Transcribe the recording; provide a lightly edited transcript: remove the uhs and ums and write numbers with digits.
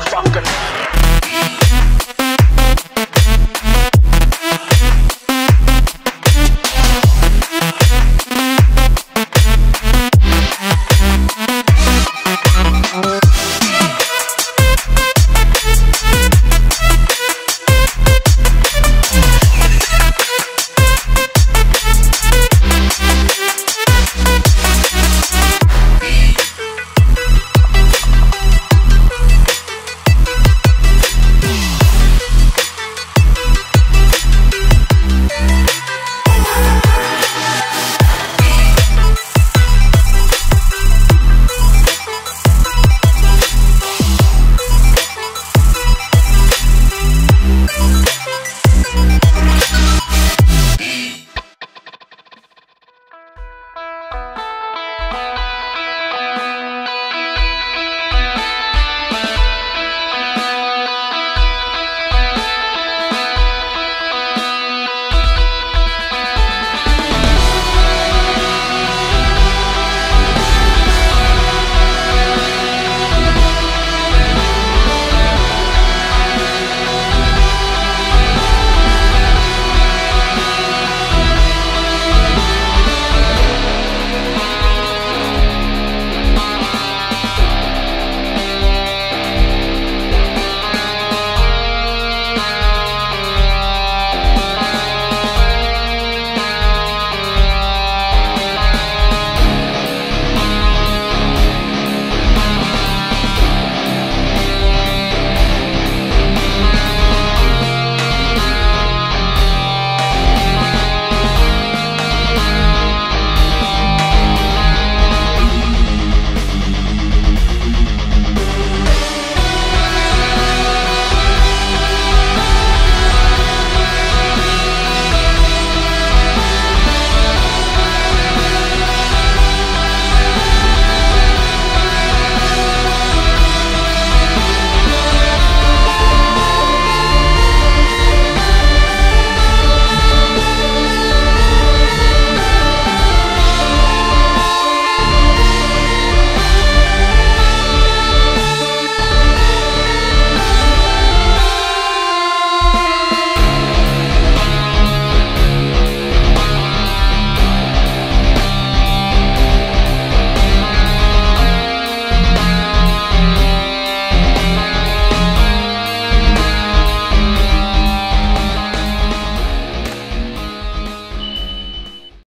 motherfucker.